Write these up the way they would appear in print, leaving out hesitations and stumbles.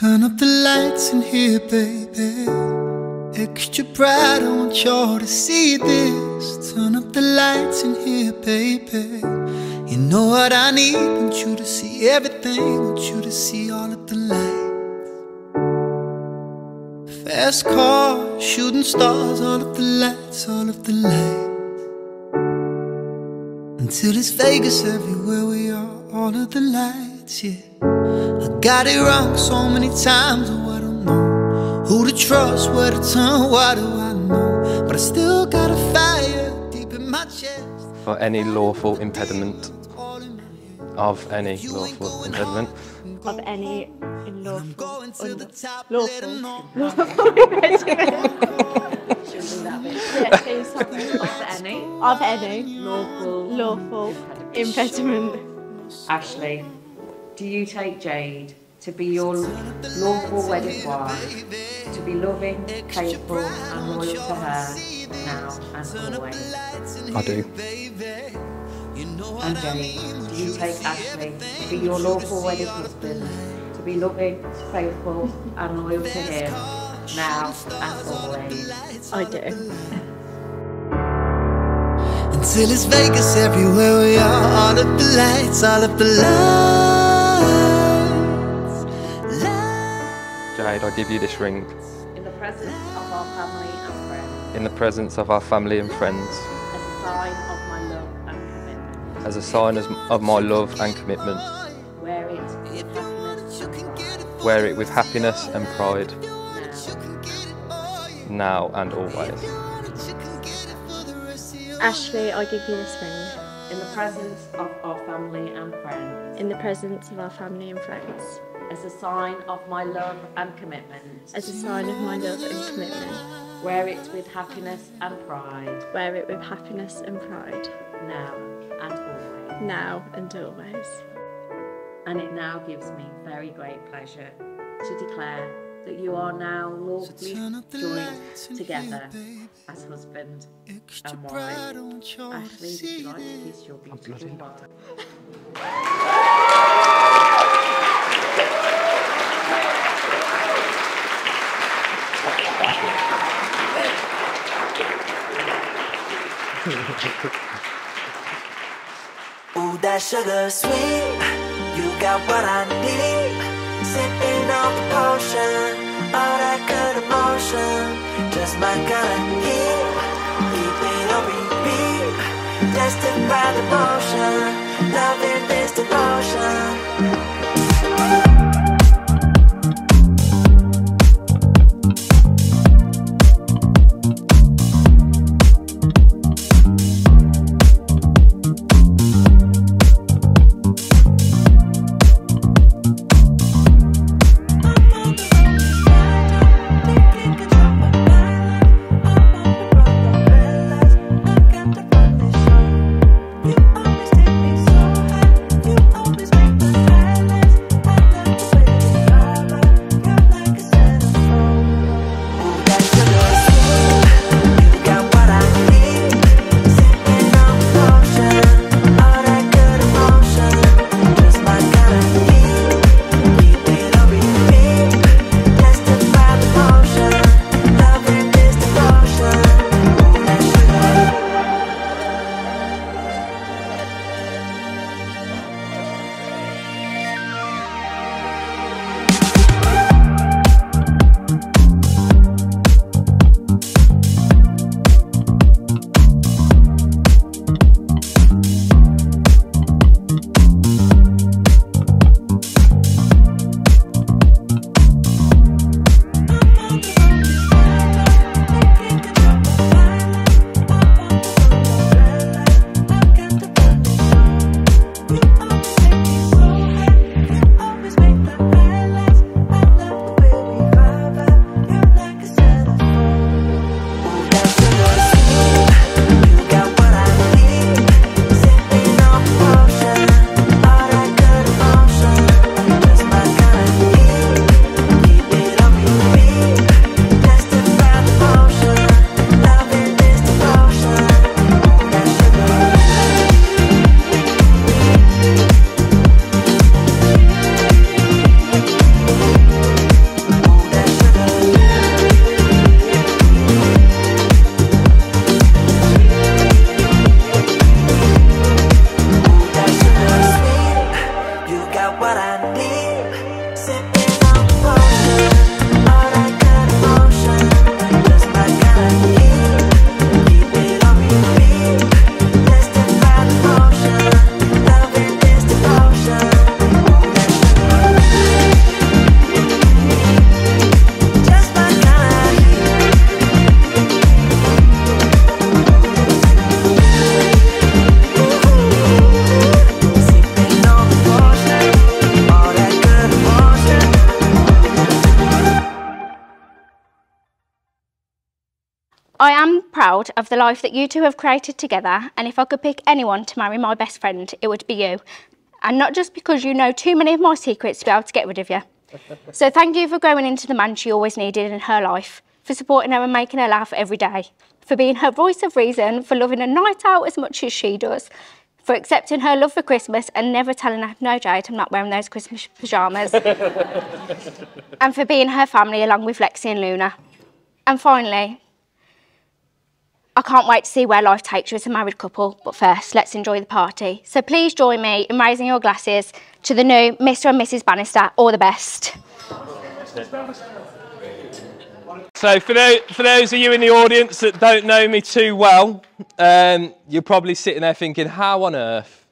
Turn up the lights in here, baby. Extra bright, I want y'all to see this. Turn up the lights in here, baby. You know what I need, want you to see everything. Want you to see all of the lights. Fast car, shooting stars, all of the lights, all of the lights. Until it's Vegas everywhere we are, all of the lights, yeah. I got it wrong so many times, oh, I don't know who to trust, where to turn, what do I know? But I still got a fire deep in my chest. For any lawful impediment, Of any lawful impediment. Of any lawful impediment. Of any lawful impediment. Ashley, do you take Jade to be your lawful wedded wife, to be loving, faithful and loyal to her now and always? I do. And Jade, do you take Ashley to be your lawful wedded husband, to be loving, faithful and loyal to him now and always? I do. Until it's Vegas everywhere we are, all of the lights, all of the lights. Jade, I give you this ring. In the presence of our family and friends. In the presence of our family and friends. As a sign of my love and commitment. As a sign of my love and commitment. Wear it with happiness and pride. Wear it with happiness and pride. Now and always. Ashley, I give you this ring. In the presence of our family and friends. In the presence of our family and friends. As a sign of my love and commitment. As a sign of my love and commitment. Wear it with happiness and pride. Wear it with happiness and pride. Now and always. Now and always. And it now gives me very great pleasure to declare that you are now lawfully joined together as husband and wife. Ashley, would you like to kiss your beautiful wife? Ooh, that sugar sweet, you got what I need. Sipping on the potion, all that good emotion, just my kind of heat. Keep it on repeat, tested by the motion, loving this devotion. I am proud of the life that you two have created together, and if I could pick anyone to marry my best friend, it would be you. And not just because you know too many of my secrets to be able to get rid of you. So thank you for growing into the man she always needed in her life, for supporting her and making her laugh every day, for being her voice of reason, for loving a night out as much as she does, for accepting her love for Christmas and never telling her, no, Jade, I'm not wearing those Christmas pyjamas, and for being her family along with Lexi and Luna. And finally, I can't wait to see where life takes you as a married couple, but first, let's enjoy the party. So please join me in raising your glasses to the new Mr. and Mrs. Bannister, all the best. So for those of you in the audience that don't know me too well, you're probably sitting there thinking, how on earth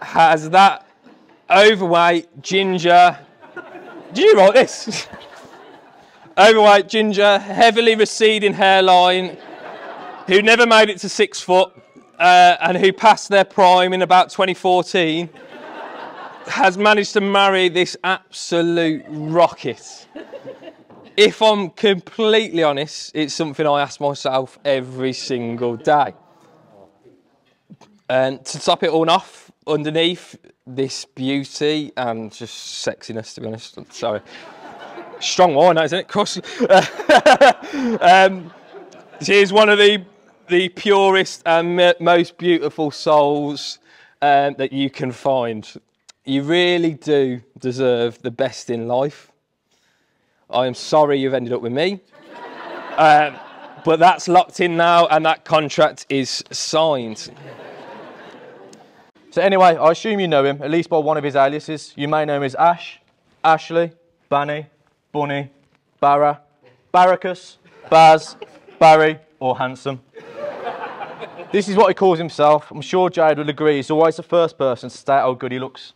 has that overweight, ginger... Did you write this? Overweight, ginger, heavily receding hairline, who never made it to 6 foot and who passed their prime in about 2014, has managed to marry this absolute rocket. If I'm completely honest, it's something I ask myself every single day. And to top it all off, underneath this beauty and just sexiness, to be honest, I'm sorry. Strong wine, isn't it? Of course. She is one of the purest and most beautiful souls that you can find. You really do deserve the best in life. I am sorry you've ended up with me. But that's locked in now and that contract is signed. So anyway, I assume you know him, at least by one of his aliases. You may know him as Ash, Ashley, Banny, Bunny, Barra, Barracus, Baz, Barry, or Handsome. This is what he calls himself. I'm sure Jade will agree he's always the first person to state how good he looks.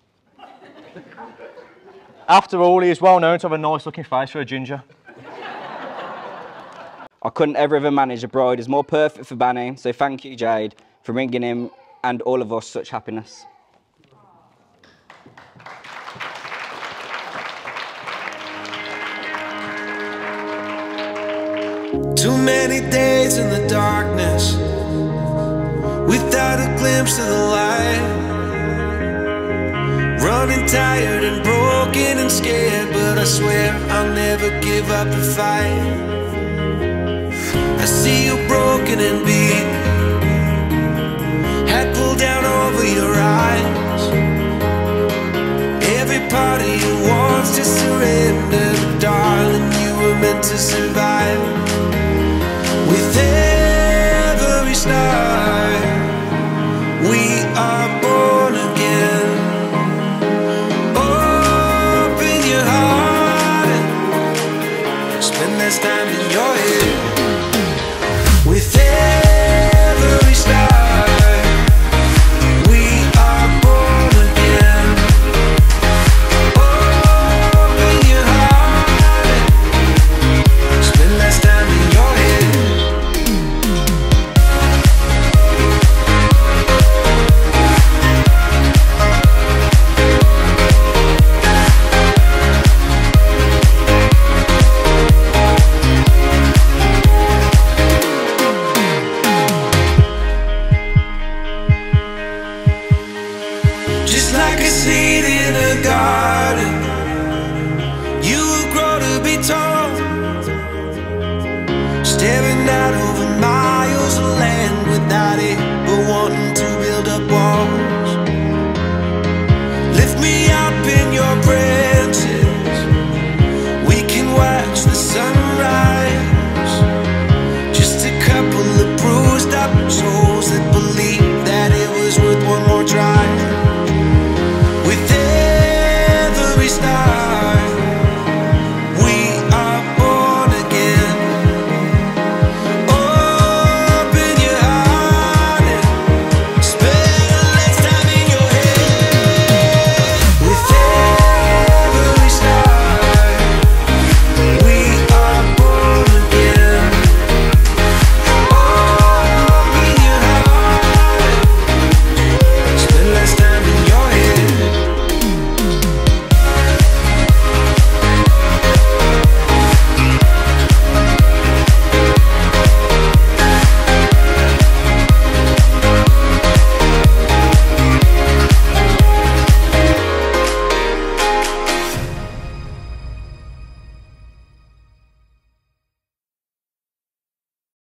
After all, he is well known to have a nice looking face for a ginger. I couldn't ever have managed a bride as more perfect for Banny, so thank you, Jade, for bringing him and all of us such happiness. Too many days in the darkness, without a glimpse of the light. Running tired and broken and scared, but I swear I'll never give up the fight. I see you broken and beat, hat pulled down over your eyes. Every part of you wants to surrender, but darling, you were meant to survive.